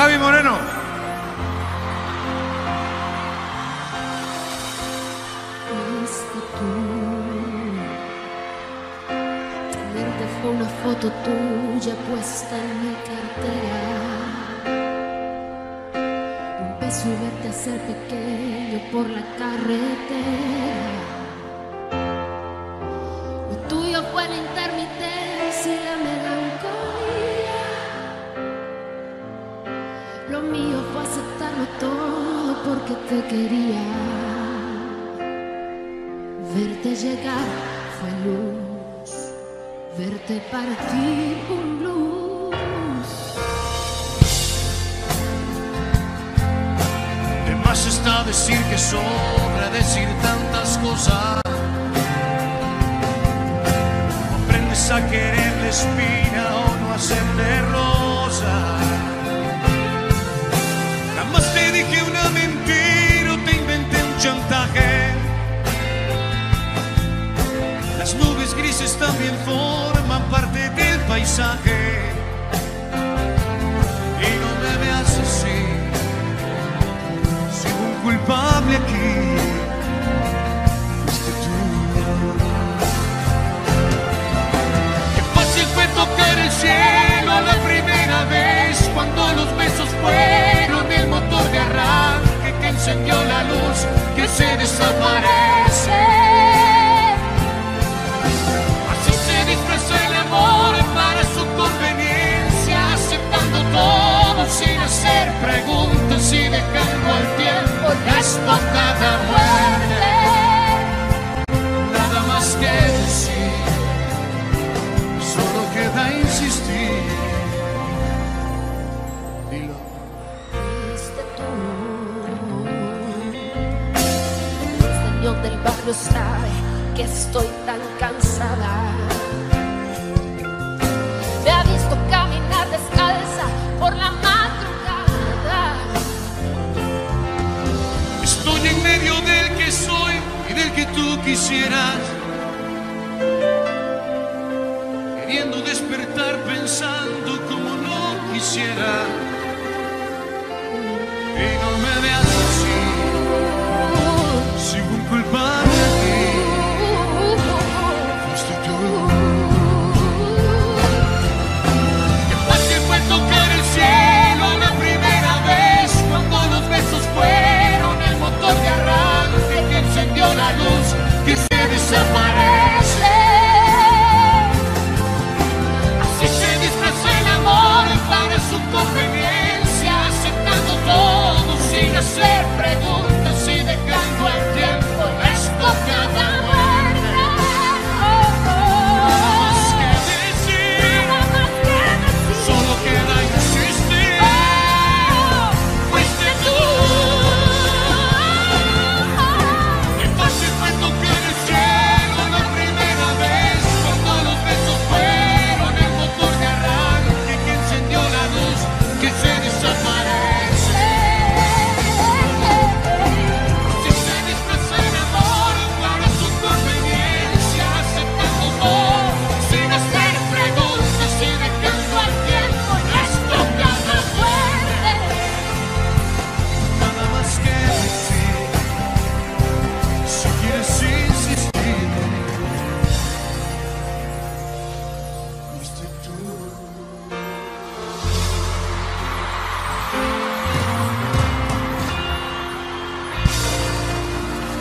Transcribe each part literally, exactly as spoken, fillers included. Gaby Moreno. Fuiste tú. También fue una foto tuya puesta en mi cartera. Un beso y verte a ser pequeño por la carretera. Lo tuyo fue la intermitencia y la melancolía. Lo mío fue aceptarlo todo porque te quería. Verte llegar fue luz, verte partir un blues. De más está decir que sobra decir tantas cosas. O aprendes a querer la espina o no hacerle rosa. Nada más te dije una mentira o te inventé un chantaje. Las nubes grises también forman parte del paisaje. Y no me veas así, soy un culpable aquí. Fuiste tú. Qué fácil fue tocar el cielo la primera vez, cuando los besos fueron el motor de arranque que encendió la luz que se desaparece. Hacer preguntas y dejando al tiempo las tocada muerte. Nada más que decir, solo queda insistir. Dilo. Fuiste tú. El señor del barrio sabe que estoy tan cansada. Me ha visto caminar descalza por la madrugada. Estoy en medio del que soy y del que tú quisieras, queriendo despertar pensando como no quisiera. Y no me veas así, sigo un culpable aquí. Fuiste tú. Qué fácil fue tocar el cielo la primera vez, cuando los besos fueron de arranque que encendió la luz que se desaparece. Así se disfrazó el amor para su conveniencia, aceptando todo sin hacer preguntas y dejando al tiempo esto cada vez.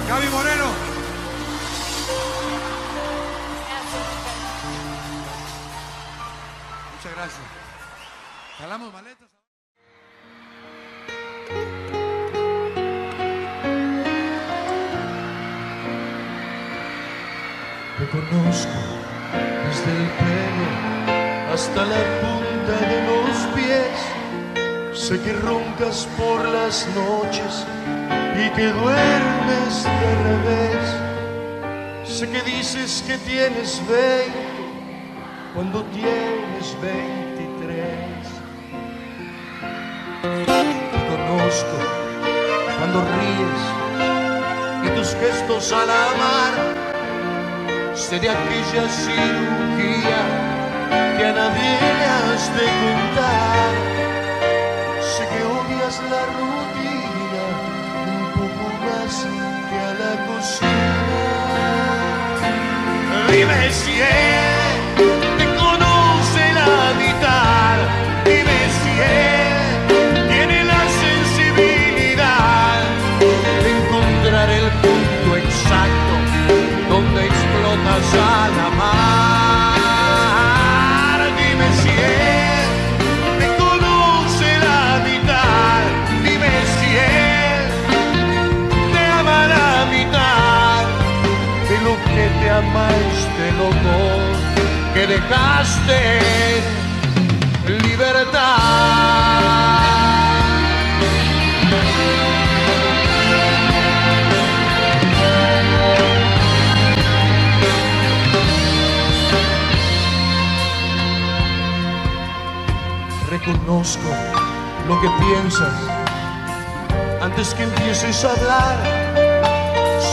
Gaby Moreno. Muchas gracias. Jalamos maletas. Te conozco desde el pelo hasta la punta de los pies. Sé que roncas por las noches y que duermes de revés. Sé que dices que tienes veinte cuando tienes veintitrés. Te conozco cuando ríes y tus gestos al amar. Sé de aquella cirugía que a nadie le has de contar. Sé que Dime si él te conoce la guitarra, dime si él tiene la sensibilidad de encontrar el punto exacto donde explotas a la mar. Dime si él te conoce la guitarra, dime si él te ama la mitad de lo que te ama. Que dejaste libertad. Reconozco lo que piensas. Antes que empieces a hablar,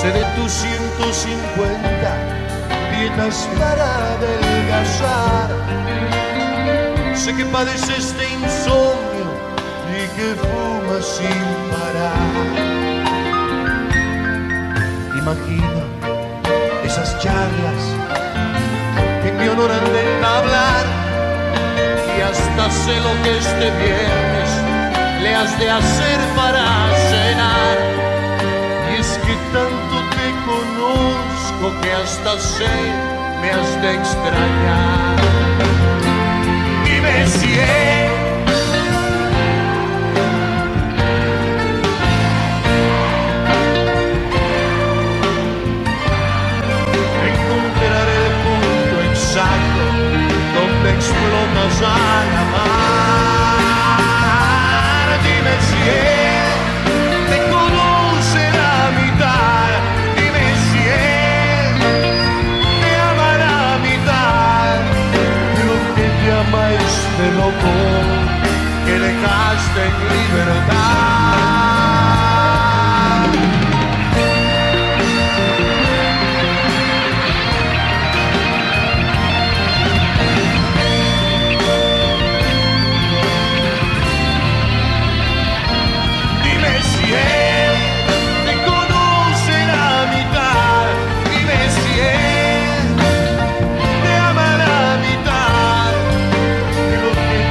sé de tus ciento cincuenta dietas para adelgazar. Sé que padeces de insomnio y que fumas sin parar. Imagina esas charlas que me honoran del hablar, y hasta sé lo que este viernes le has de hacer para cenar. Y es que tanto te conozco que hasta sé me has de extrañar. Dime si él, encontrar el punto exacto donde explotas al amar. Dime si él. Este loco que dejaste en libertad. Dime si él te conoce la mitad, dime si él te ama la mitad. Este loco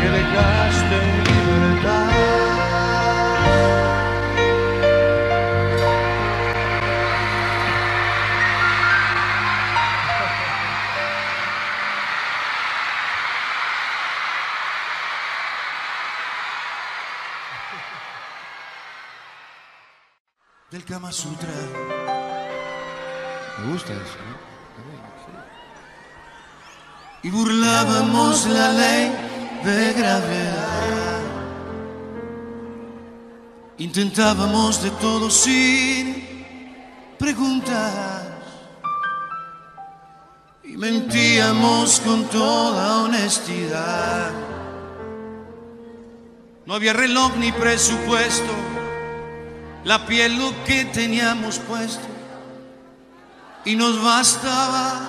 que dejaste en libertad. Del Kama Sutra. Me gusta eso, ¿no? Y burlábamos la ley de gravedad. Intentábamos de todo sin preguntas. Y mentíamos con toda honestidad. No había reloj ni presupuesto. La piel lo que teníamos puesto. Y nos bastaba.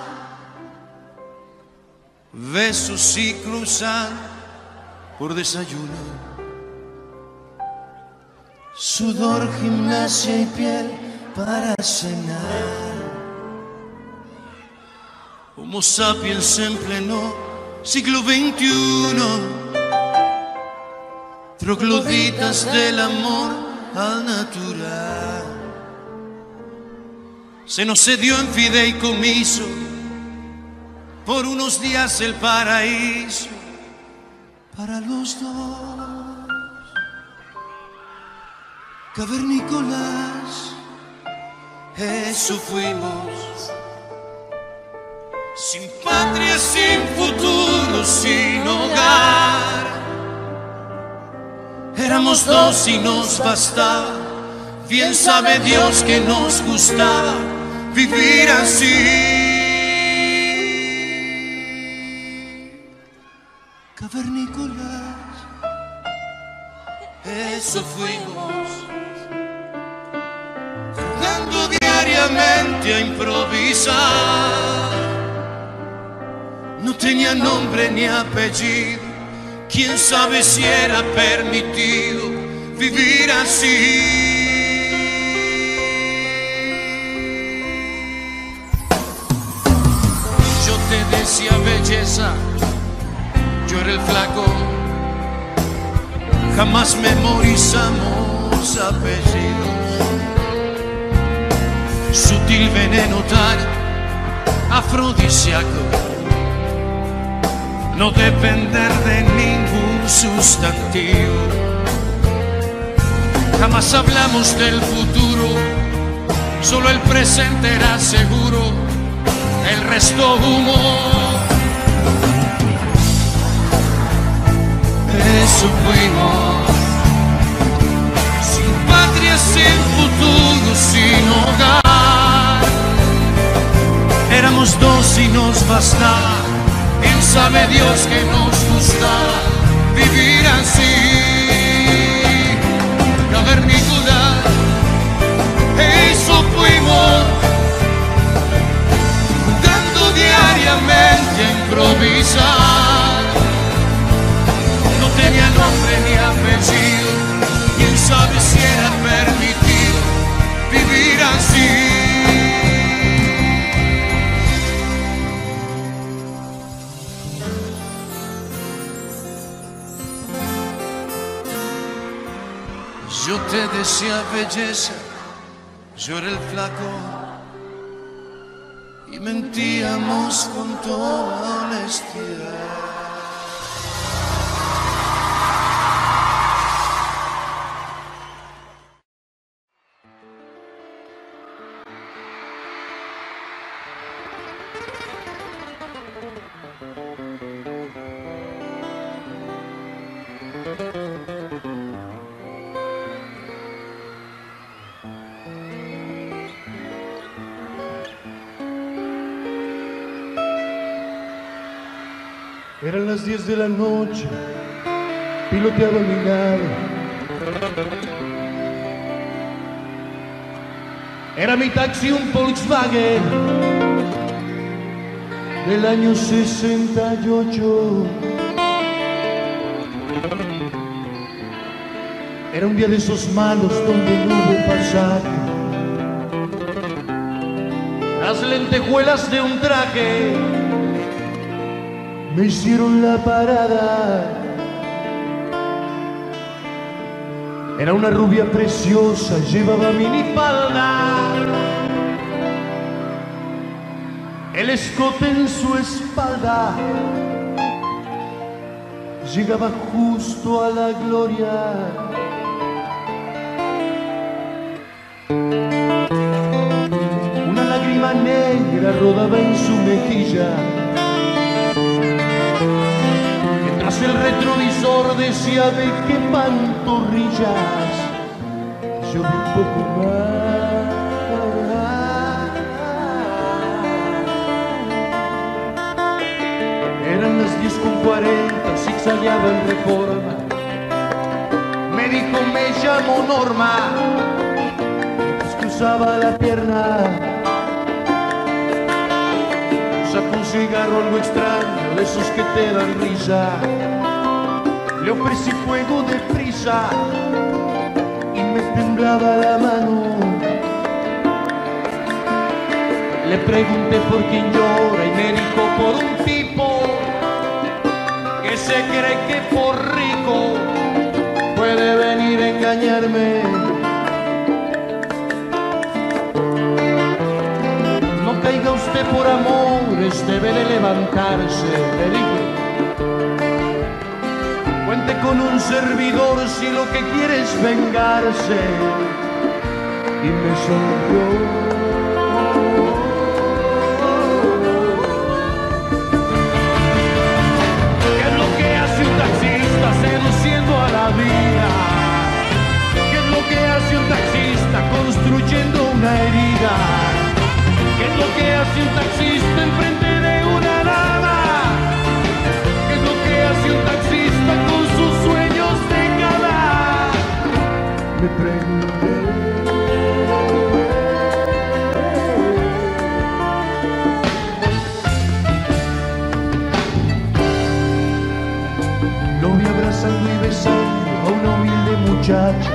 Besos y cruzan por desayuno. Sudor, gimnasia y piel para cenar. Homo sapiens en pleno siglo veintiuno. Trogloditas del amor al natural. Se nos cedió en fideicomiso por unos días el paraíso para los dos. Cavernícolas, eso fuimos. Sin patria, sin futuro, sin hogar. Éramos dos y nos bastaba. Bien sabe Dios que nos gustaba vivir así. Cavernícolas, eso fuimos, jugando diariamente a improvisar. No tenía nombre ni apellido, quién sabe si era permitido vivir así. cabeza, yo era el flaco. Jamás memorizamos apellidos. Sutil veneno tan afrodisíaco, no depender de ningún sustantivo. Jamás hablamos del futuro, solo el presente era seguro, el resto humo. Eso fuimos, sin patria, sin futuro, sin hogar. Éramos dos y nos bastaba, y sabe Dios que nos gustaba vivir así. Cavernícola, eso fuimos, dando diariamente a improvisar. No tenía nombre ni apellido, quién sabe si era permitido vivir así. Yo te decía belleza, yo era el flaco, y mentíamos con toda honestidad. Eran las diez de la noche, piloteaba mi nave. Era mi taxi, un Volkswagen del año sesenta y ocho. Era un día de esos malos donde no hubo pasaje. Las lentejuelas de un traje me hicieron la parada. Era una rubia preciosa, llevaba minifalda, el escote en su espalda llegaba justo a la gloria. Una lágrima negra rodaba en su mejilla. El retrovisor decía de qué pantorrillas yo vi un poco más. Eran las diez con cuarenta, zigzagueaba en Reforma. Me dijo, me llamo Norma, excusaba la pierna. Sacó un cigarro algo extraño, de esos que te dan risa. Le ofrecí fuego de prisa y me temblaba la mano. Le pregunté por quién llora y me dijo por un tipo que se cree que por rico puede venir a engañarme. No caiga usted por amores, debe de levantarse, le dije. Cuente con un servidor si lo que quiere es vengarse. Y me sonrió. ¿Qué es lo que hace un taxista seduciendo a la vida? ¿Qué es lo que hace un taxista construyendo una herida? ¿Qué es lo que hace un taxista enfrente de una dama? ¿Qué es lo que hace un taxista con sus sueños de gala? Me pregunté. Lo vi abrazando y besando a una humilde muchacha.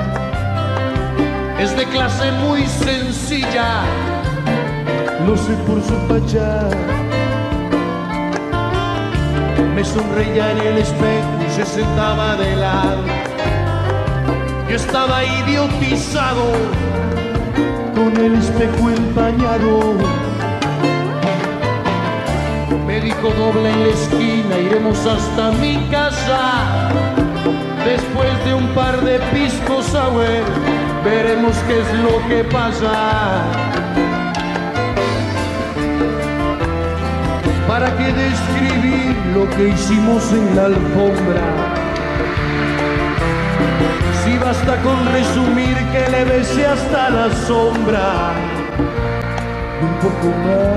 Es de clase muy sencilla, lo sé por su fachada. me sonreía en el espejo y se sentaba de lado. Yo estaba idiotizado, con el espejo empañado. Me dijo: dobla en la esquina, iremos hasta mi casa. Después de un par de piscos sour, veremos qué es lo que pasa. ¿Para qué describir lo que hicimos en la alfombra? Si basta con resumir que le besé hasta la sombra, un poco más.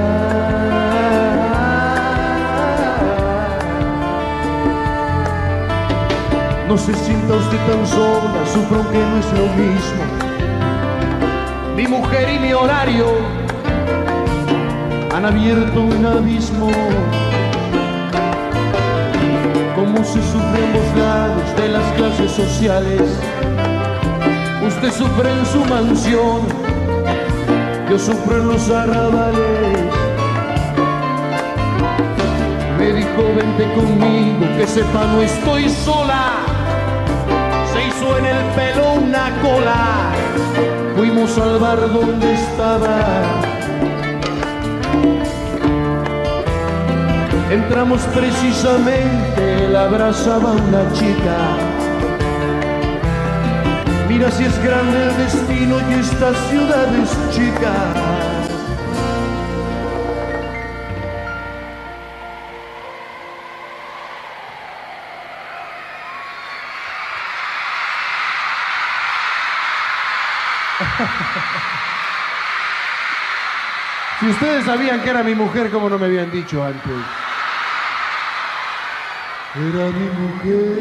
No se sienta usted tan sola, sufro que no es lo mismo. Mi mujer y mi horario han abierto un abismo. Como se sufre en los lados de las clases sociales. Usted sufre en su mansión, yo sufro en los arrabales. Me dijo: vente conmigo, que sepa no estoy sola. Se hizo en el pelo una cola, fuimos al bar donde estaba. Entramos precisamente, la abrazaba una chica. Mira si es grande el destino y esta ciudad es chica. Si ustedes sabían que era mi mujer, ¿cómo no me habían dicho antes? Era mi mujer.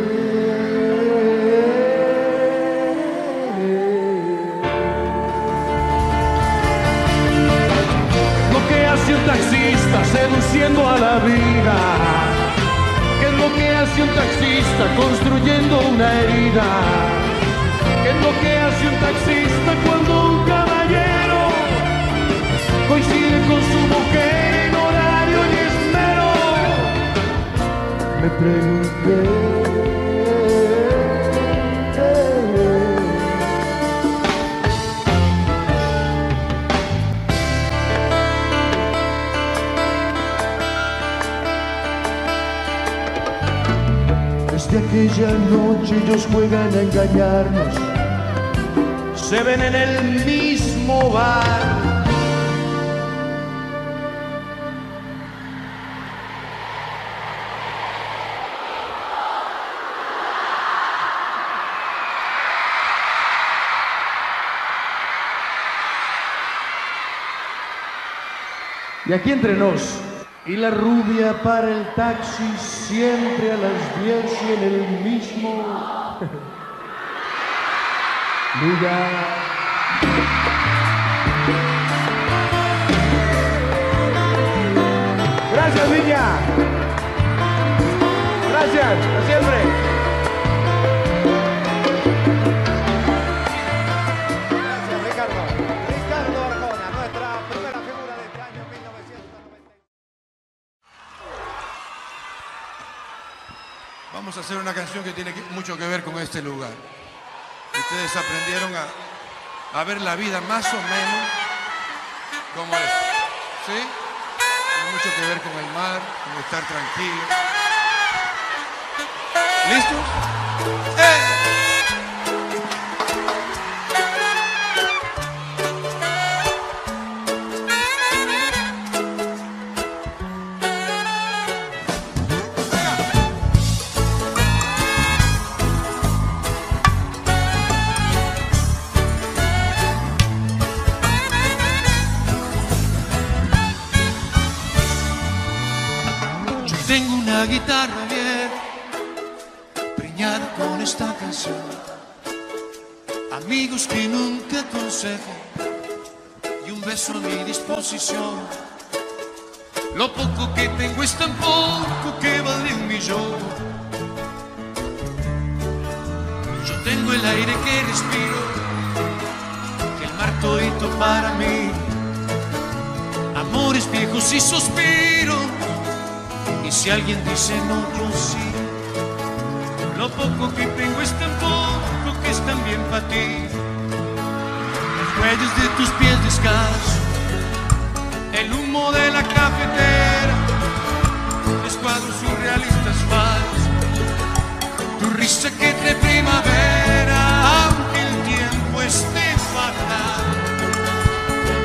Lo que hace un taxista seduciendo a la vida. ¿Qué es lo que hace un taxista construyendo una herida? ¿Qué es lo que hace un taxista cuando un caballero coincide con su mujer? Me pregunté desde aquella noche ellos juegan a engañarnos. Se ven en el mismo bar. Y aquí entre nos, y la rubia para el taxi siempre a las diez y en el mismo lugar. Gracias, Viña. Gracias, hasta siempre. Vamos a hacer una canción que tiene mucho que ver con este lugar. Ustedes aprendieron a, a ver la vida más o menos como es. ¿Sí? Tiene mucho que ver con el mar, con estar tranquilo. ¿Listos? ¡Eh! Guitarra vieja, preñada con esta canción. Amigos que nunca aconsejo y un beso a mi disposición. Lo poco que tengo es tan poco que vale un millón. Yo tengo el aire que respiro, que el mar todito para mí. Amores viejos y suspiros Y si alguien dice no, yo sí. Lo poco que tengo es tan poco que es también para ti. Los huellas de tus pies descalzos, el humo de la cafetera, los cuadros surrealistas falsos, tu risa que te primavera, aunque el tiempo esté fatal.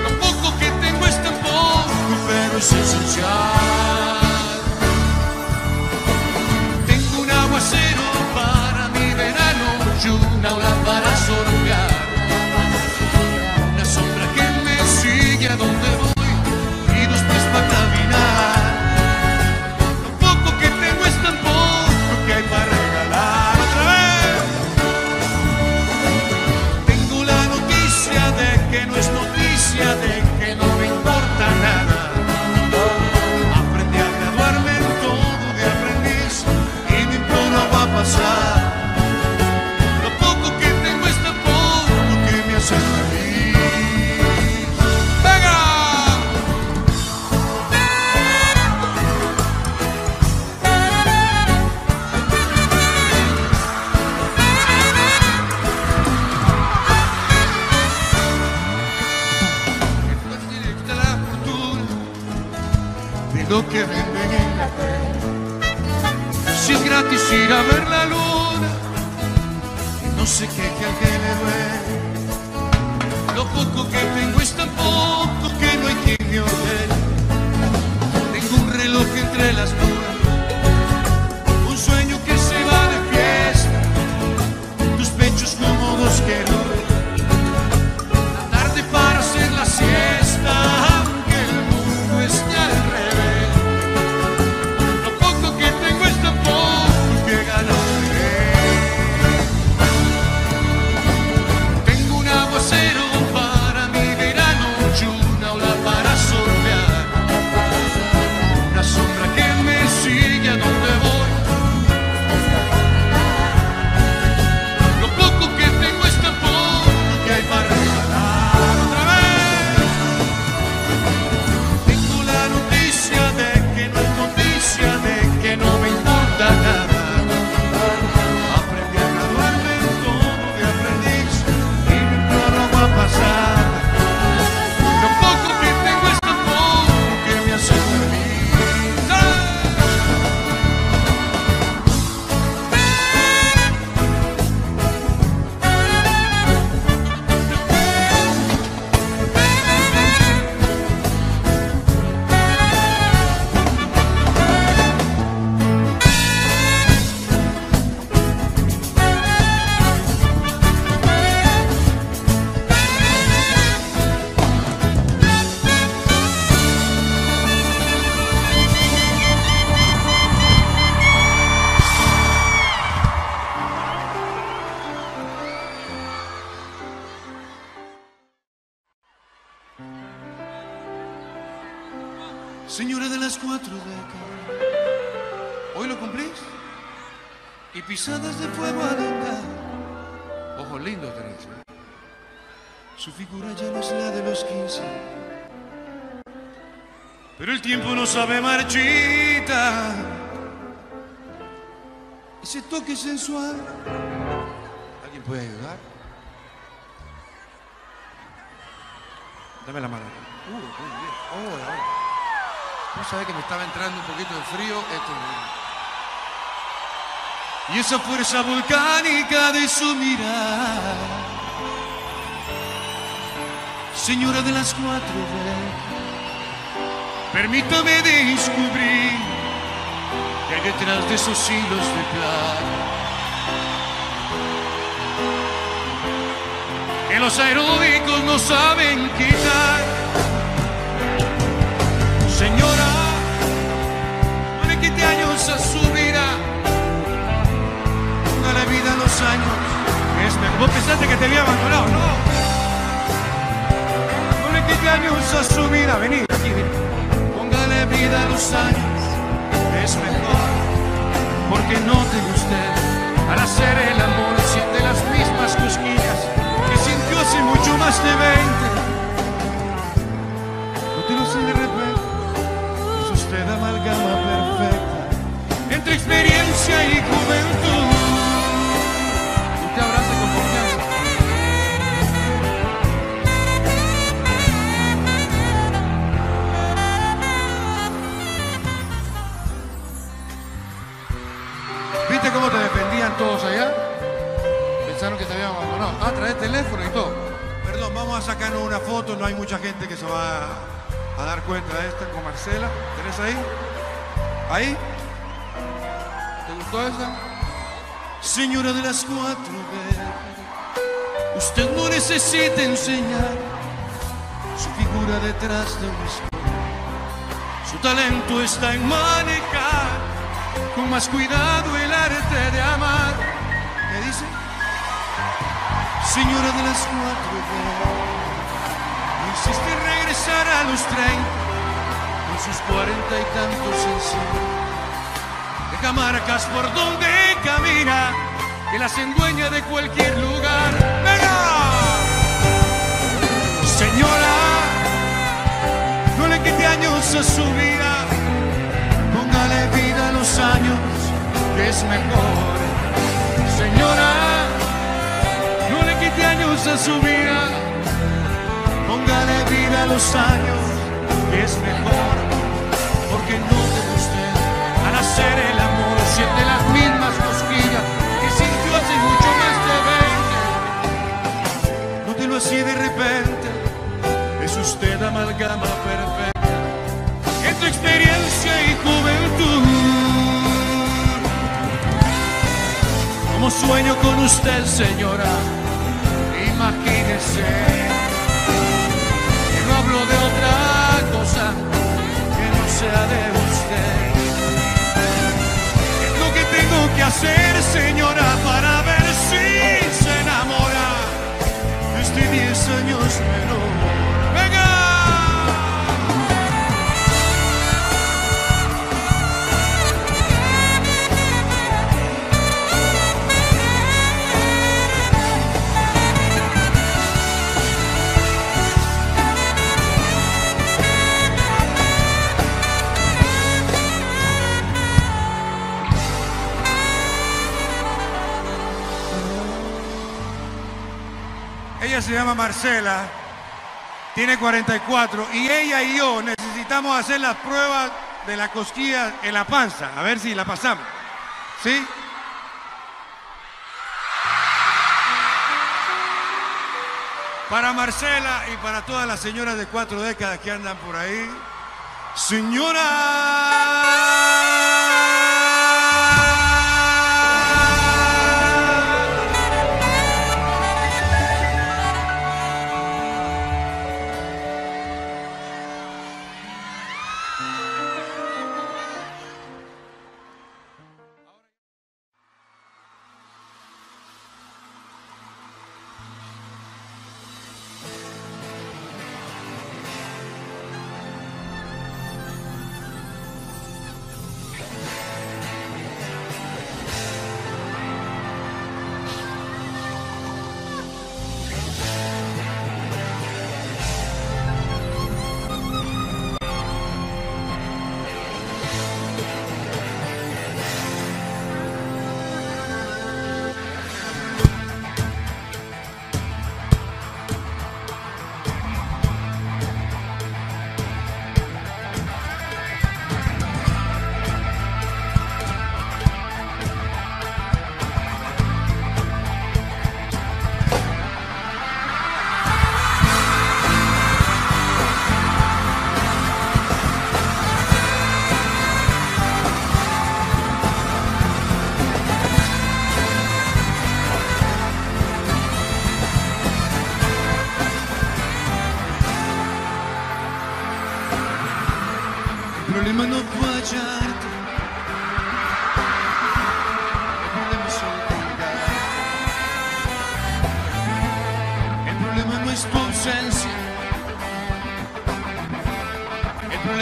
Lo poco que tengo es tan poco, pero es esencial. Cero para mi verano y una ola para soñar, una sombra que me sigue a donde voy y dos pies para caminar. Lo poco que tengo es tan poco que hay para regalar. Otra vez tengo la noticia de que no es noticia, de que no me importa nada. Lo poco que tengo es tan poco que me hace feliz. ¡Venga! Después directa la fortuna de lo que venden en la tele. Si es gratis ir a ver la luz, no sé qué, que al que le duele. Lo poco que tengo es tan poco que no hay quien me ordene. Tengo un reloj entre las nubes, un sueño que se va de fiesta, tus pechos cómodos que no, la tarde para hacer la siesta, aunque el mundo esté al revés. Lo poco que tengo es tan poco que ganas. Señora de las cuatro décadas, ¿hoy lo cumplís? Y pisadas de fuego alentar, ojos lindos tenés. Su figura ya no es la de los quince, pero el tiempo no sabe marchita. Ese toque sensual, ¿alguien puede ayudar? Dame la mano. Uh, muy bien. Oh, muy bien. Vos sabés que me estaba entrando un poquito de frío. Esto... Y esa fuerza volcánica de su mirar, señora de las cuatro décadas, permítame descubrir que hay detrás de esos hilos de plata que los aeróbicos no saben quitar. Señora, veinte años a su vida, ponga la vida a los años. Es mejor. Vos pensaste que te había abandonado, ¿no? veinte años a su vida, vení aquí, vení. Ponga la vida a los años, es mejor. Porque no te guste al hacer el amor, siente las mismas cosquillas que sintió hace mucho más de veinte. No te lo sé de repente. Te da amalgama perfecta. todos allá. Pensaron que te habían abandonado. Ah, trae teléfono y todo. Perdón, vamos a sacarnos una foto. No hay mucha gente que se va a, a dar cuenta de esta. Con Marcela. ¿Tenés ahí? ¿Ahí? ¿Te gustó esa? Señora de las cuatro B, usted no necesita enseñar su figura detrás de un espejo. Su talento está en manejar con más cuidado el arte de amar. ¿Qué dice? Señora de las cuatro B, no insiste en regresar a los treinta con sus cuarenta y tantos encima. Deja marcas por donde camina que las endueña de cualquier lugar. ¡Venga! Señora, no le quite años a su vida. Póngale vida a los años, que es mejor. Señora, no le quite años a su vida. Póngale vida a los años, que es mejor. Porque no te guste al hacer el amor, siente las mismas cosquillas que sintió hace mucho más de veinte. No te lo hacía de repente, es usted amalgama perfecta tu experiencia y juventud. Como sueño con usted, señora, imagínese. Que no hablo de otra cosa que no sea de usted. Es lo que tengo que hacer, señora, para ver si se enamora de este diez años menor. ¡Venga! Ella se llama Marcela, tiene cuarenta y cuatro y ella y yo necesitamos hacer las pruebas de la cosquilla en la panza, a ver si la pasamos, ¿sí? Para Marcela y para todas las señoras de cuatro décadas que andan por ahí, señora... El problema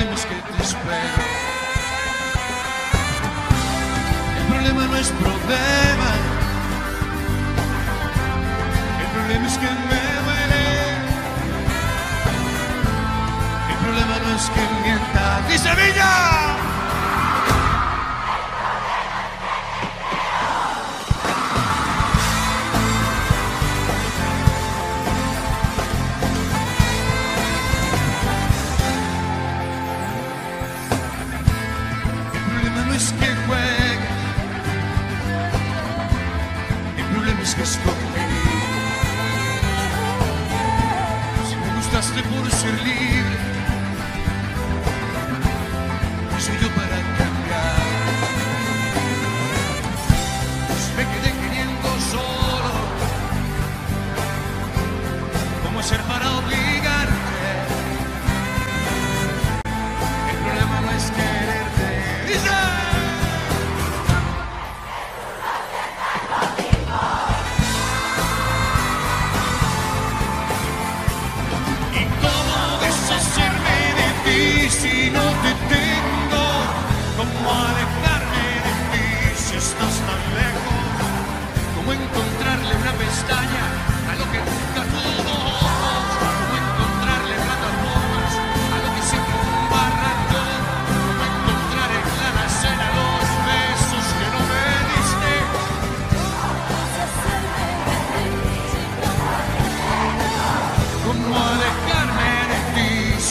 no es que juegues,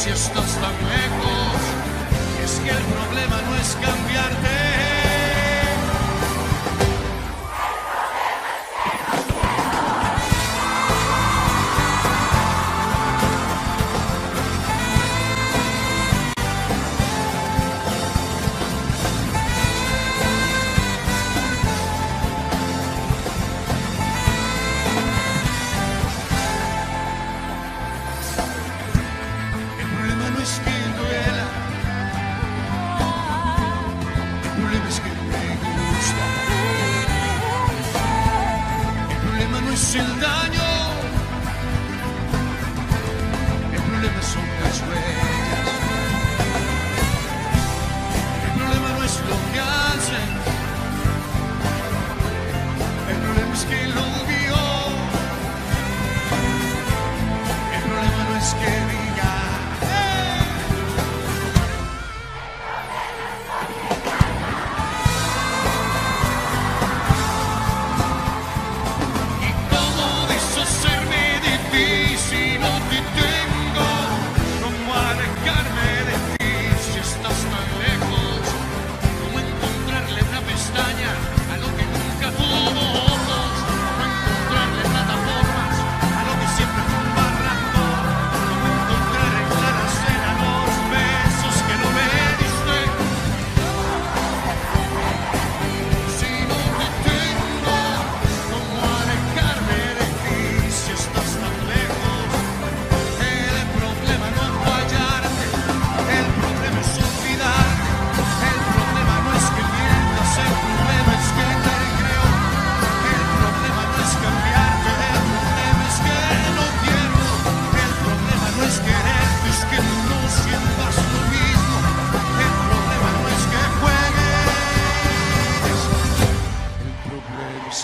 si estás tan lejos, es que el problema no es cambiarte. El daño, el problema son las huellas, el problema no es lo que hacen, el problema es que lo vio, el problema no es que diga,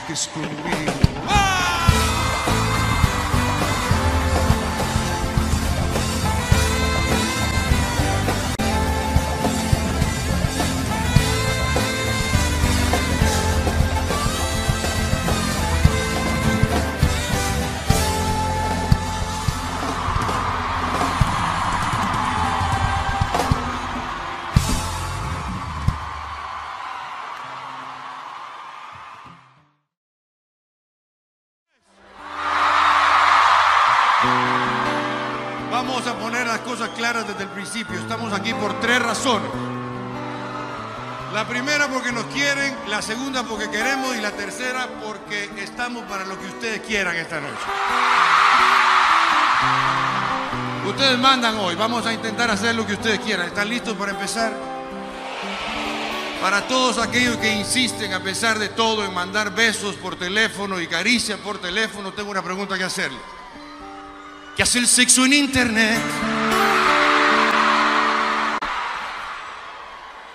que es conmigo. Vamos a poner las cosas claras desde el principio. Estamos aquí por tres razones. La primera porque nos quieren, la segunda porque queremos y la tercera porque estamos para lo que ustedes quieran esta noche. Ustedes mandan hoy, vamos a intentar hacer lo que ustedes quieran. ¿Están listos para empezar? Para todos aquellos que insisten a pesar de todo en mandar besos por teléfono y caricias por teléfono, tengo una pregunta que hacerles. ¿Qué hace el sexo en internet?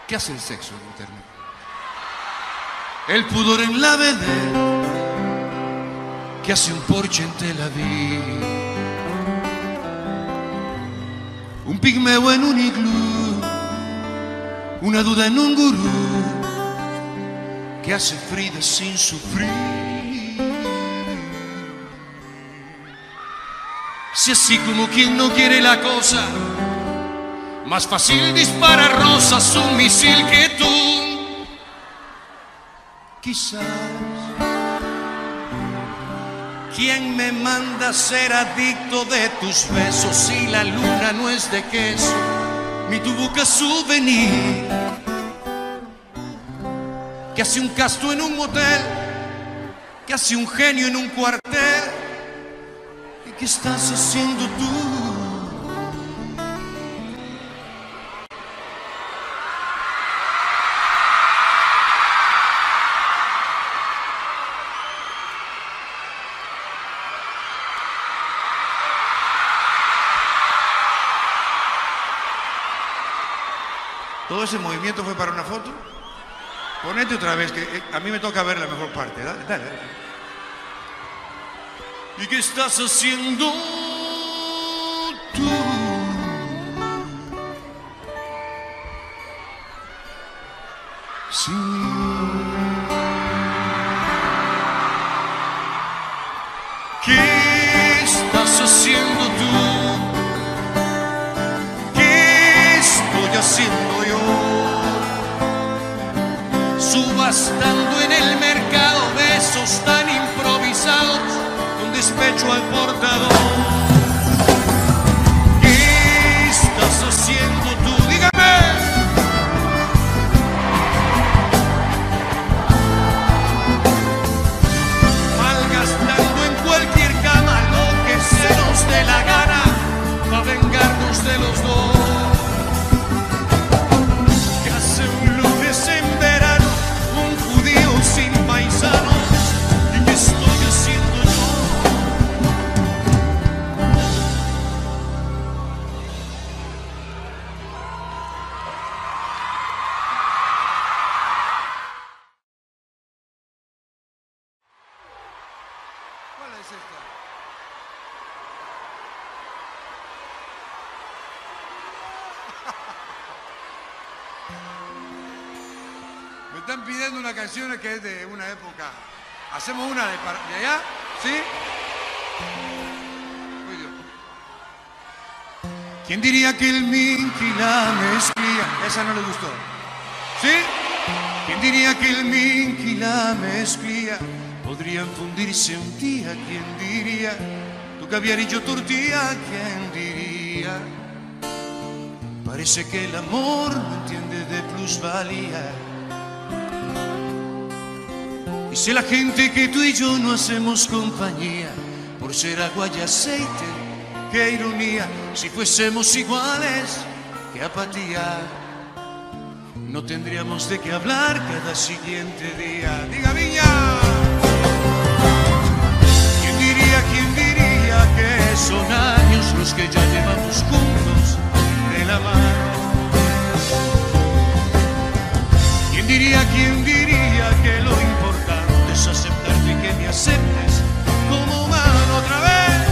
¿Qué hace el sexo en internet? El pudor en la vedette. ¿Qué hace un Porsche en Tel Aviv? Un pigmeo en un iglú. Una duda en un gurú. ¿Qué hace Frida sin sufrir? Si así como quien no quiere la cosa, más fácil dispara rosas un misil que tú. Quizás quien me manda ser adicto de tus besos, y la luna no es de queso, ni tu boca souvenir. ¿Qué hace un casto en un motel? ¿Qué hace un genio en un cuartel? ¿Qué estás haciendo tú? ¿Todo ese movimiento fue para una foto? Ponete otra vez, que a mí me toca ver la mejor parte. Dale, dale, dale. ¿Y qué estás haciendo tú? Sí. ¿Qué estás haciendo tú? Me están pidiendo una canción que es de una época. ¿Hacemos una de, de allá? ¿Sí? Muy bien. ¿Quién diría que el Minky la mezclía? Esa no le gustó. ¿Sí? ¿Quién diría que el Minky la mezclía? Podrían fundirse un día, ¿quién diría? Tu caviar y yo tortilla, ¿quién diría? Parece que el amor no entiende de plusvalía. Dice la gente que tú y yo no hacemos compañía por ser agua y aceite, qué ironía. Si fuésemos iguales, qué apatía. No tendríamos de qué hablar cada siguiente día. ¡Diga Viña! ¿Quién diría, quién diría que son años los que ya llevamos juntos de la mano? ¿Quién diría, quién diría que lo importante es aceptarte y que me aceptes como humano otra vez?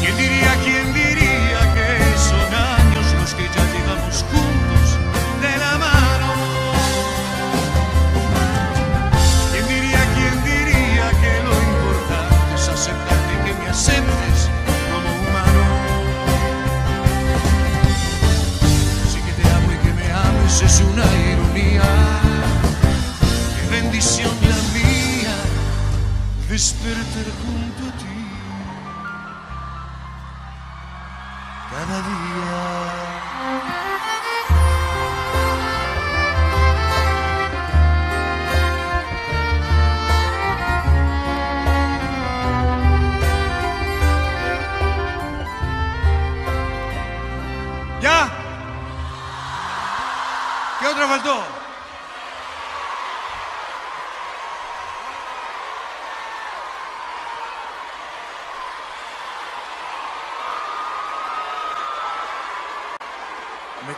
¿Quién diría, quién diría que son años los que ya llevamos juntos de la mano? ¿Quién diría, quién diría que lo importante es aceptarte y que me aceptes como humano? Sí que te amo y que me ames es una ironía. Qué bendición la mía despertar junto a ti cada día. ¿Ya? ¿Qué otra faltó?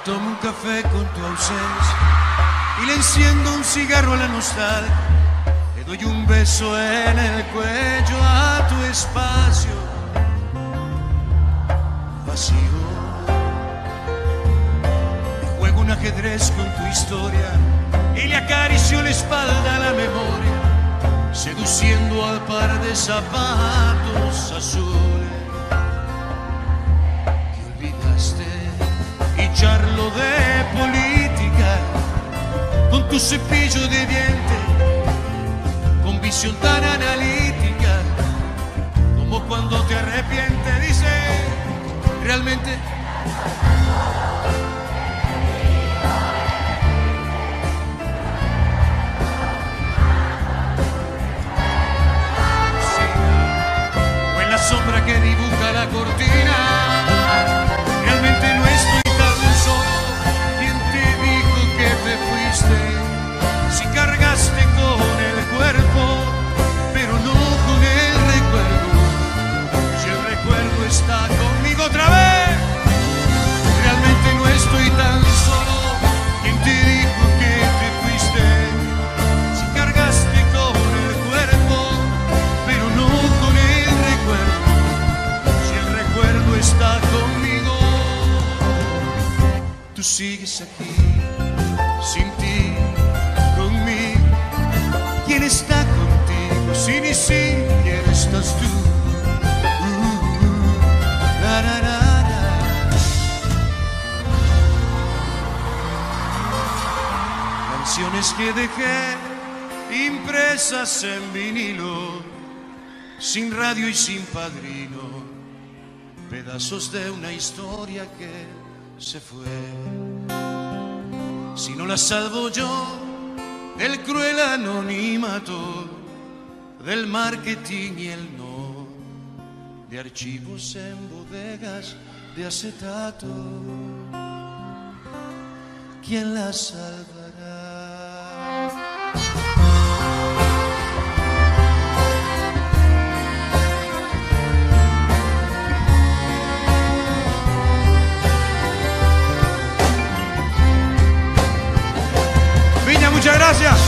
Tomo un café con tu ausencia y le enciendo un cigarro a la nostalgia. Le doy un beso en el cuello a tu espacio vacío. Y juego un ajedrez con tu historia y le acaricio la espalda a la memoria, seduciendo al par de zapatos azules. Charlo de política con tu cepillo de dientes, con visión tan analítica como cuando te arrepientes. Dice, realmente sí. O en la sombra que dibuja la cortina, realmente no estoy. ¿Quién te dijo que te fuiste? Si cargaste con el cuerpo, pero no con el recuerdo. Si el recuerdo está conmigo otra vez, realmente no estoy tan solo. ¿Quién te dijo que te fuiste? Si cargaste con el cuerpo, pero no con el recuerdo. Si el recuerdo está conmigo. Tú sigues aquí, sin ti, conmigo. ¿Quién está contigo? Sin y sin, ¿quién estás tú? Uh, uh, la, la, la. Canciones que dejé impresas en vinilo, sin radio y sin padrino, pedazos de una historia que se fue. Si no la salvo yo del cruel anonimato, del marketing y el no, de archivos en bodegas de acetato, ¿quién la salvará? Muchas gracias.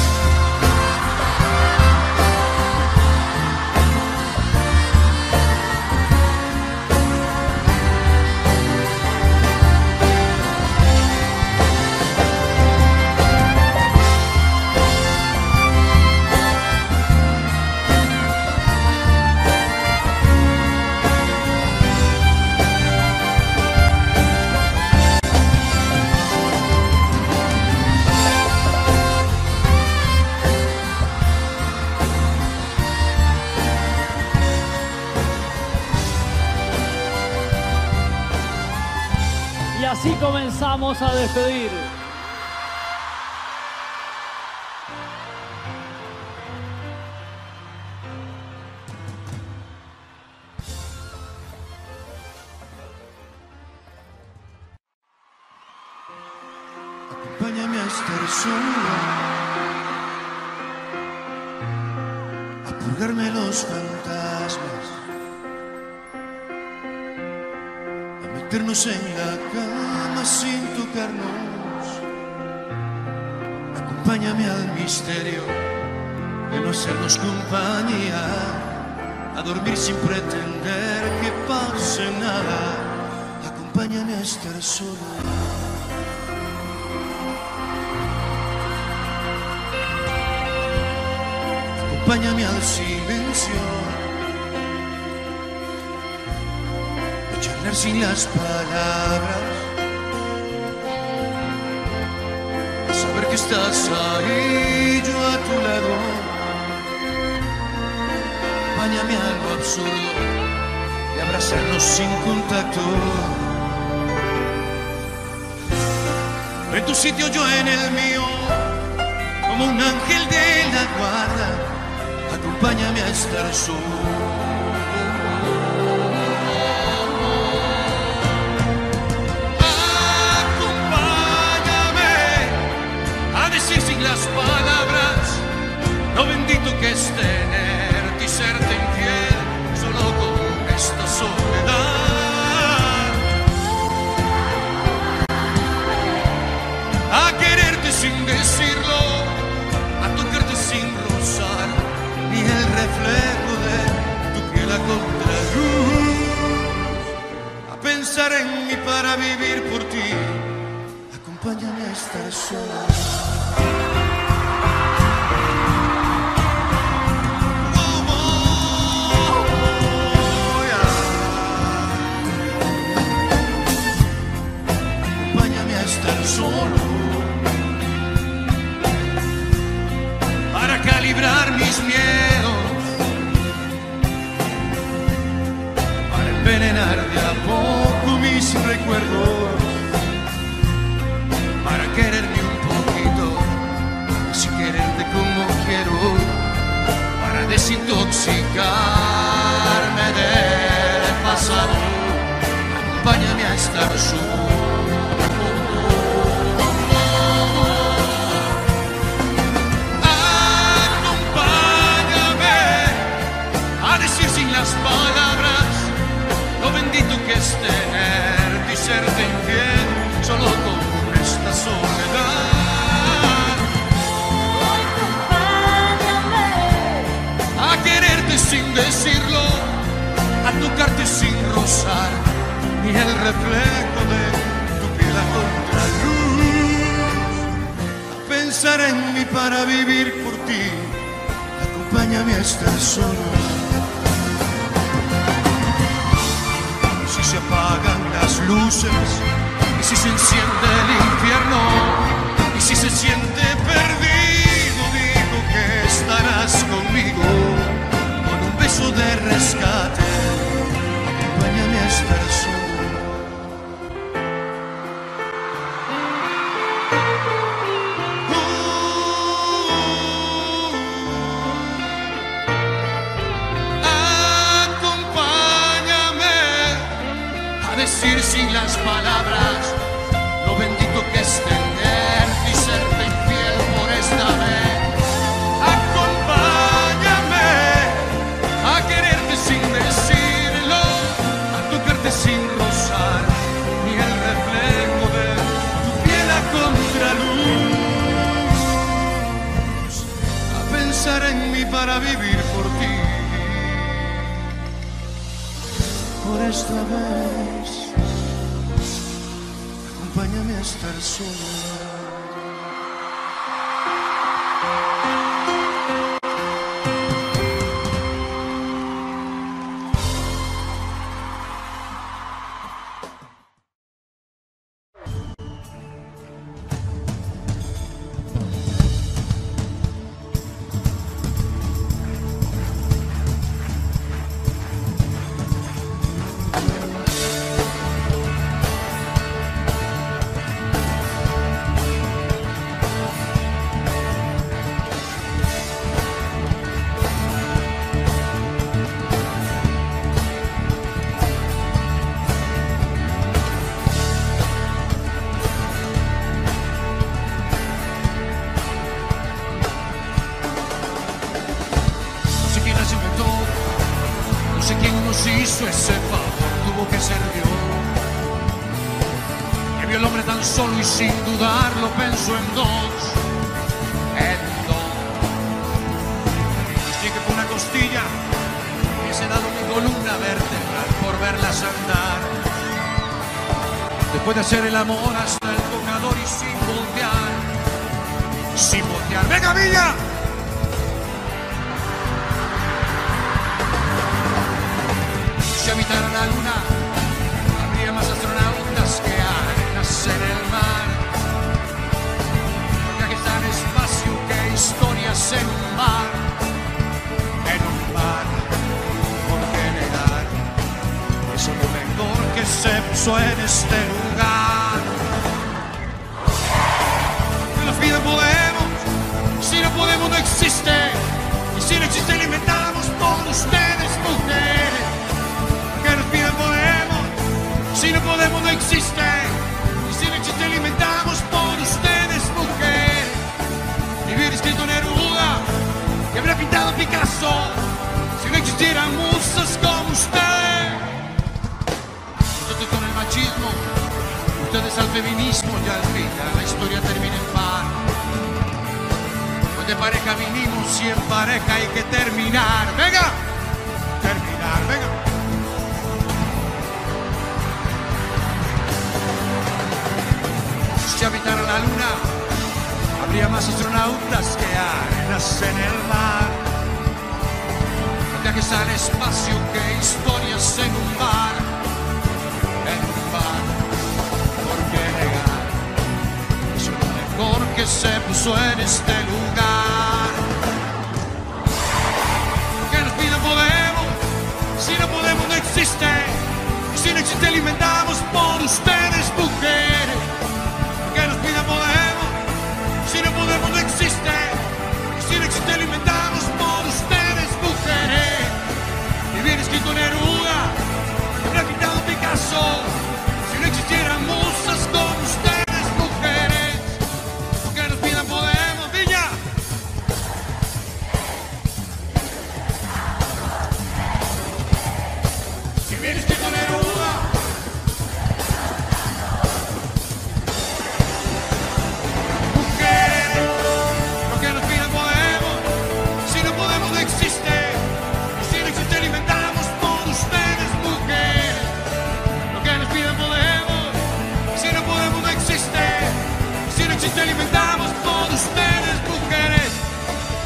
Y así comenzamos a despedir. Acompáñame a estar sola, a purgarme los fantasmas, meternos en la cama sin tocarnos. Acompáñame al misterio de no hacernos compañía, a dormir sin pretender que pase nada. Acompáñame a estar solo. Acompáñame al silencio, charlar sin las palabras, a saber que estás ahí, yo a tu lado. Acompáñame a algo absurdo de abrazarnos sin contacto. En tu sitio, yo en el mío, como un ángel de la guarda. Acompáñame a estar solo. Las palabras, lo bendito que es tenerte y serte infiel, solo con esta soledad. A quererte sin decirlo, a tocarte sin rozar, ni el reflejo de tu piel a contraluz, a pensar en mí para vivir por ti. Acompáñame a estar sola. Librar mis miedos, para envenenar de a poco mis recuerdos, para quererme un poquito, así quererte como quiero, para desintoxicarme del pasado. Acompáñame a estar solo. Las palabras, lo bendito que es tenerte y serte infiel, solo con esta soledad. Acompáñame a quererte sin decirlo, a tocarte sin rozar, ni el reflejo de tu piel a contraluz, a pensar en mí para vivir por ti. Acompáñame a estar solo. Se apagan las luces, y si se enciende el infierno, y si se siente perdido, digo que estarás conmigo, con un beso de rescate. Acompáñame a estar sin las palabras, lo bendito que es tenerte y serte infiel por esta vez. Acompáñame a quererte sin decirlo, a tocarte sin rozar, ni el reflejo de tu piel a contraluz, a pensar en mí para vivir por ti. Por esta vez acompáñame a estar solo. hecho ese favor tuvo que ser Dios, que vio el hombre tan solo y sin dudarlo pensó en dos, en dos. Y nos tiene que por una costilla hubiese dado mi columna vertebral por verlas andar. Después de hacer el amor hasta el tocador y sin voltear, sin voltear. ¡Venga, Villa! Si habitara la luna, habría más astronautas que arenas en el mar. Porque aquí está el espacio, que historias en un mar, en un mar. Porque negar es lo mejor que se puso en este lugar. Que nos piden podemos, si no podemos no existe, y si no existe lo inventamos por ustedes, por ustedes. Si no podemos, no existe. Y si no existe, lo inventamos por ustedes, mujer. Y hubiera escrito Neruda, que habría pintado Picasso, si no existieran musas como usted. Nosotros con el machismo, ustedes al feminismo, y al final la historia termina en par. Pues de pareja vinimos y en pareja hay que terminar. ¡Venga! Terminar, venga. Si habitara la luna, habría más astronautas que arenas en el mar. Viajes al espacio, que historias en un bar, en un bar. Porque negar es lo mejor que se puso en este lugar. Que nos piden podemos, si no podemos no existe, y si no existe lo inventamos por ustedes, mujeres. Si no existieran musas como ustedes, mujeres, porque nos pidan podemos, Villa. Si vienes que con Neruda, mujeres, porque nos pidan podemos, si no podemos no existe, y si no existe lo inventamos por ustedes, mujeres. Si te alimentamos por ustedes, mujeres.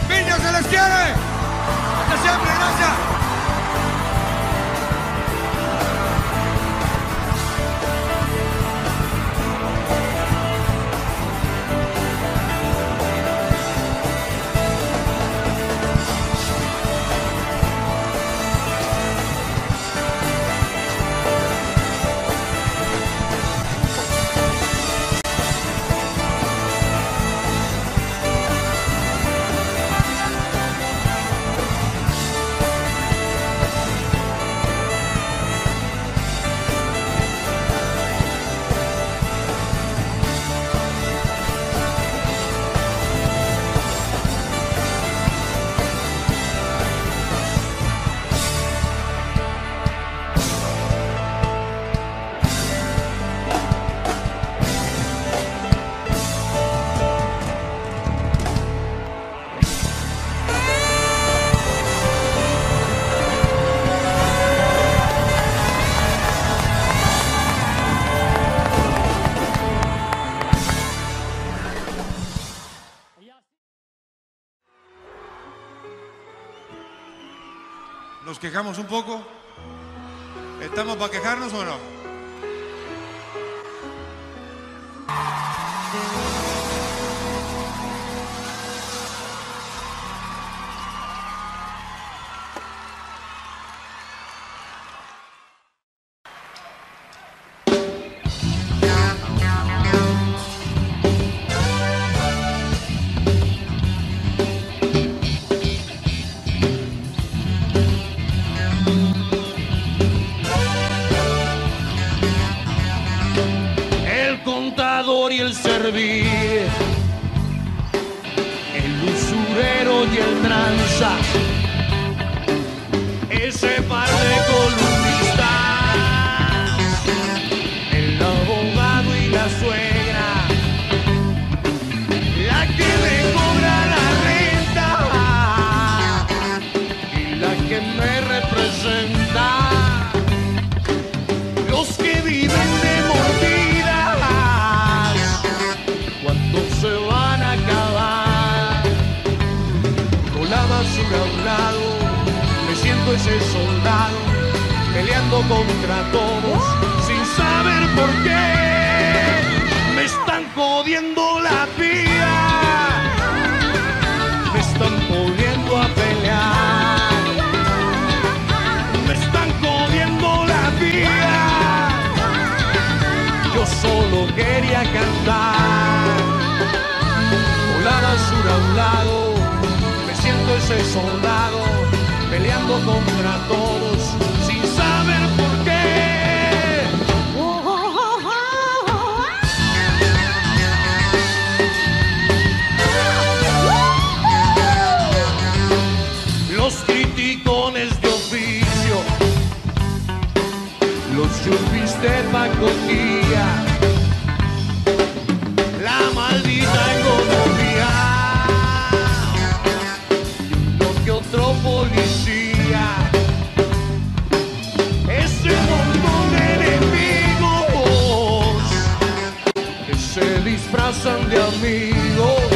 Niños, se les quiere. Hasta siempre, gracias. ¿Nos quejamos un poco? ¿Estamos para quejarnos o no? Y el servir, el usurero y el tranza, ese par de columnistas. ese soldado peleando contra todos sin saber por qué. Me están jodiendo la vida, me están poniendo a pelear, me están jodiendo la vida. Yo solo quería cantar, volar azul a un lado. Me siento ese soldado peleando contra todos sin saber por qué. Los criticones de oficio, los chupis de pacotilla, la maldita economía, lo que otro policía, ese montón de enemigos que se disfrazan de amigos,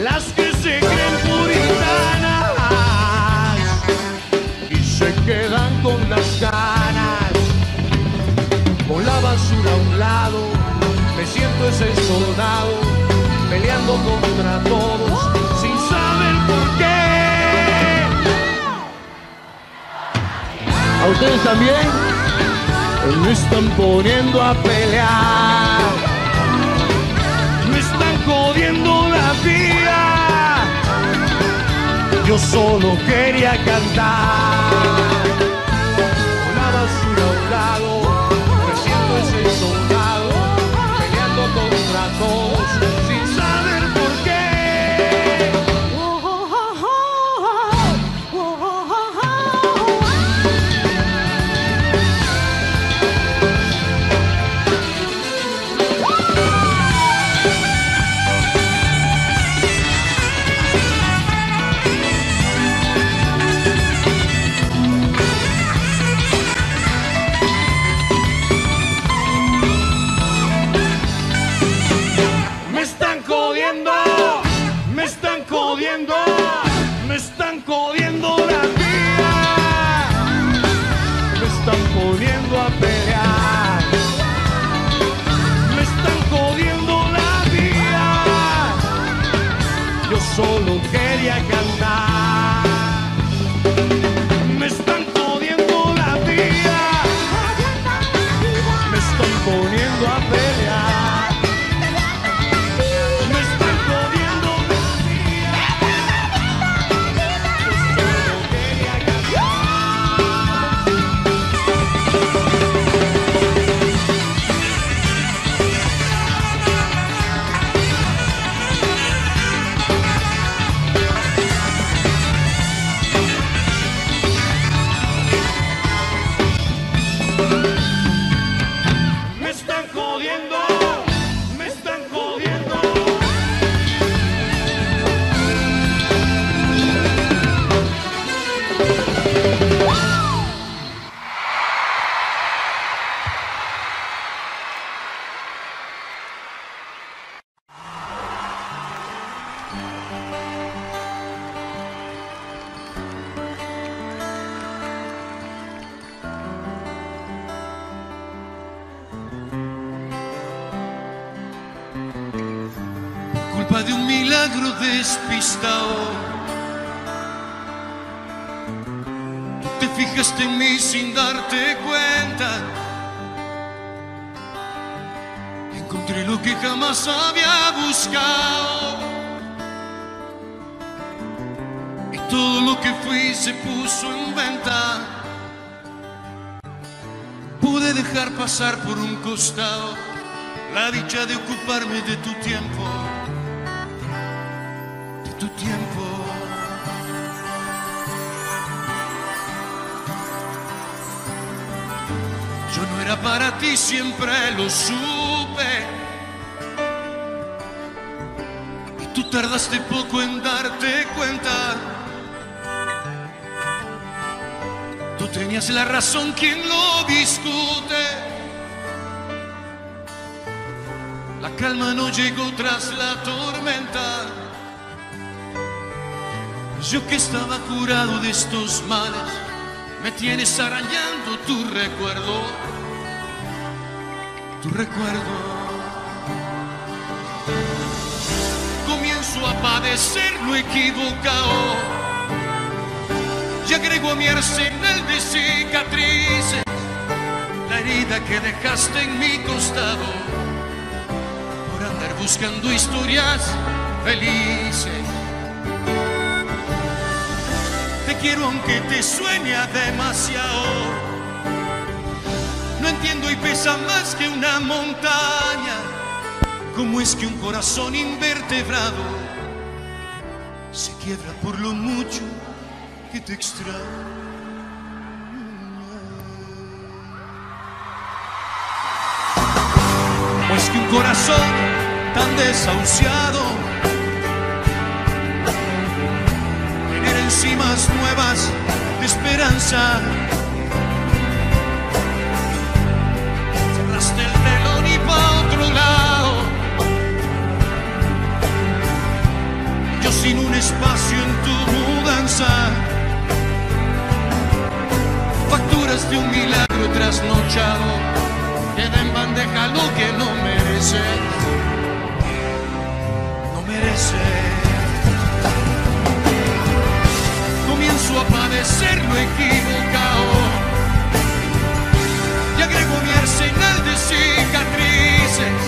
las que se creen puritanas y se quedan con las ganas, con la basura a un lado. Me siento ese soldado peleando contra todos sin saber por qué. ¿A ustedes también? Me están poniendo a pelear, me están jodiendo la vida. Yo solo quería cantar, con la basura a un lado. Me siento ese soldado contra todos sin saber por qué. Solo quería cantar, me están jodiendo la vida, me están poniendo a pelear, me están jodiendo la vida, yo solo quería despistado. Tú te fijaste en mí sin darte cuenta. Encontré lo que jamás había buscado, y todo lo que fui se puso en venta. Pude dejar pasar por un costado la dicha de ocuparme de tu tiempo, tu tiempo. Yo no era para ti, siempre lo supe, y tú tardaste poco en darte cuenta. Tú tenías la razón, ¿quién lo discute? La calma no llegó tras la tormenta. Yo que estaba curado de estos males, me tienes arañando tu recuerdo, tu recuerdo. Comienzo a padecer lo equivocado y agrego a mi arsenal de cicatrices la herida que dejaste en mi costado por andar buscando historias felices. Quiero aunque te suene demasiado, no entiendo y pesa más que una montaña. ¿Cómo es que un corazón invertebrado se quiebra por lo mucho que te extraña? ¿Cómo es que un corazón tan desahuciado cimas nuevas de esperanza? Cerraste el telón y pa' otro lado, yo sin un espacio en tu mudanza. Facturas de un milagro trasnochado, queda en bandeja lo que no merece, no merece. Comienzo a padecer lo equivocado y agrego mi arsenal de cicatrices,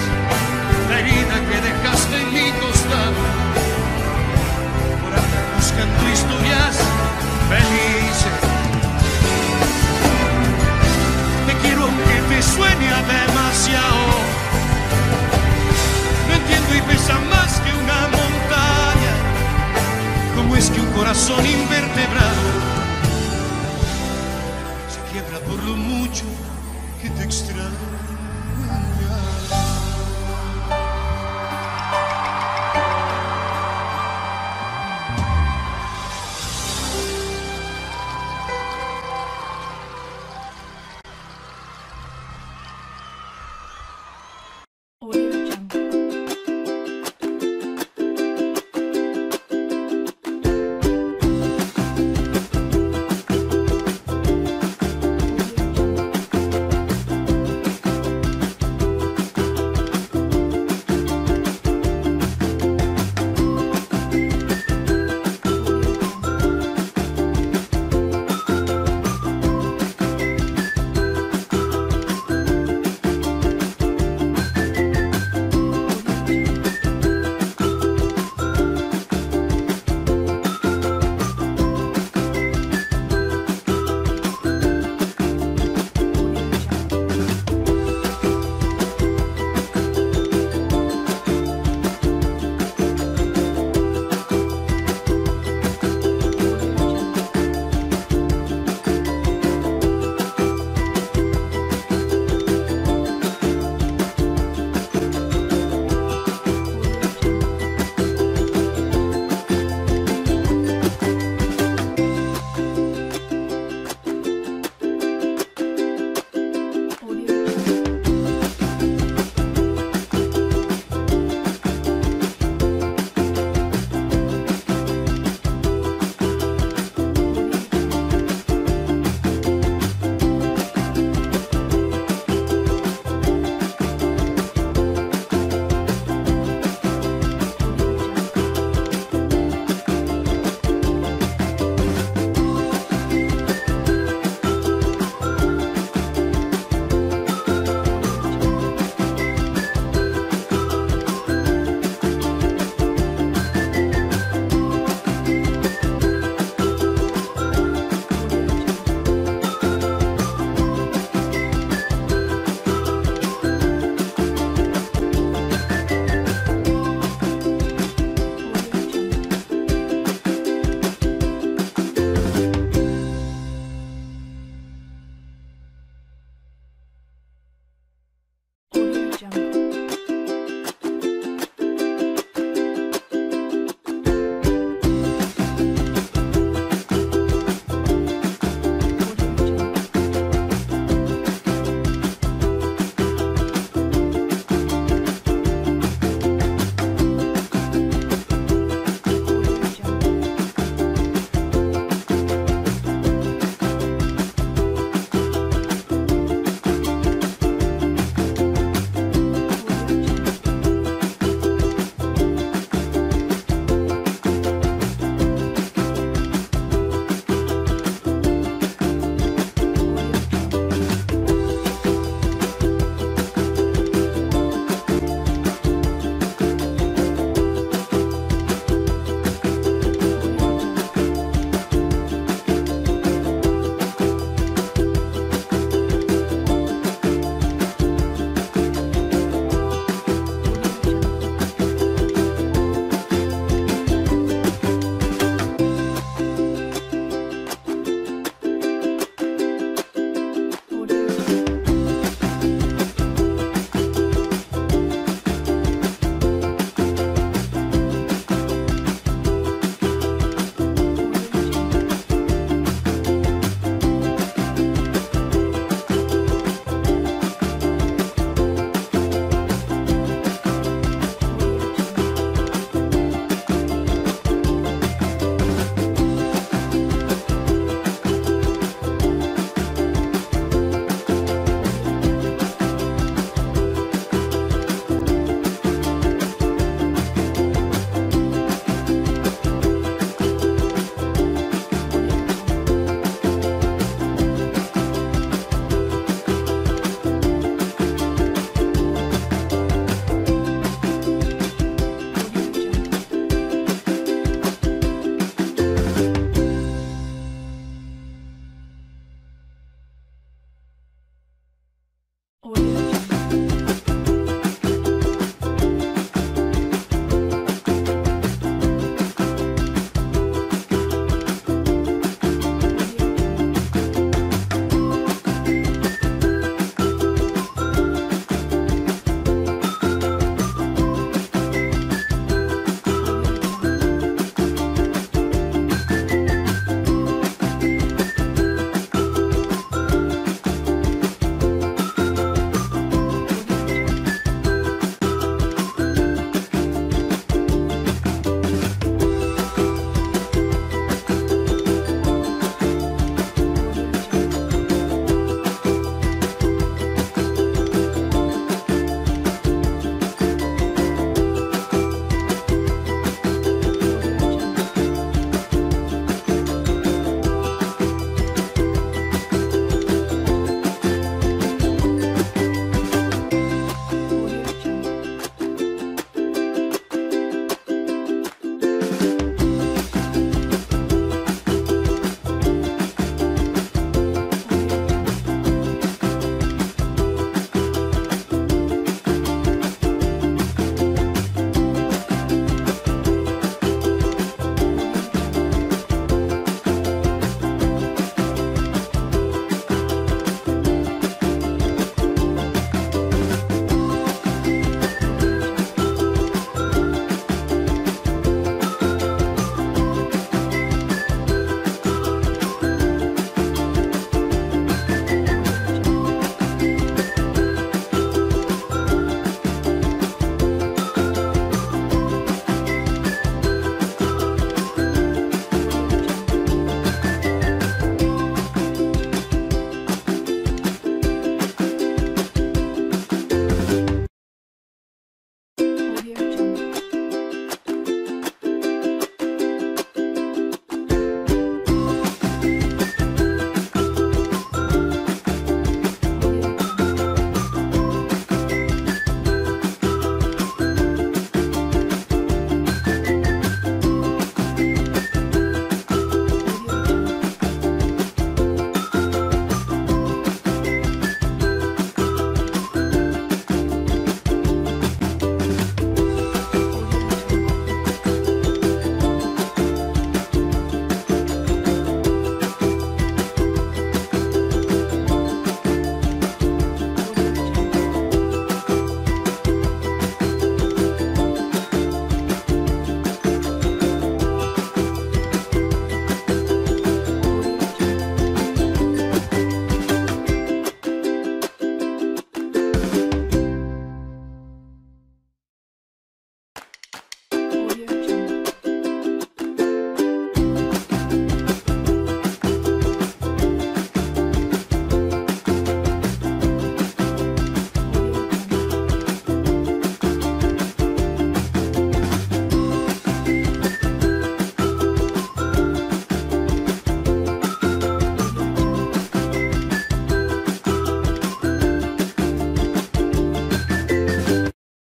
la herida que dejaste en mi costado por andar buscando historias felices. Te quiero aunque te suene demasiado, no entiendo y pesa más que una montaña. ¿Cómo es que un corazón invertebrado se quiebra por lo mucho que te extraña? Hola.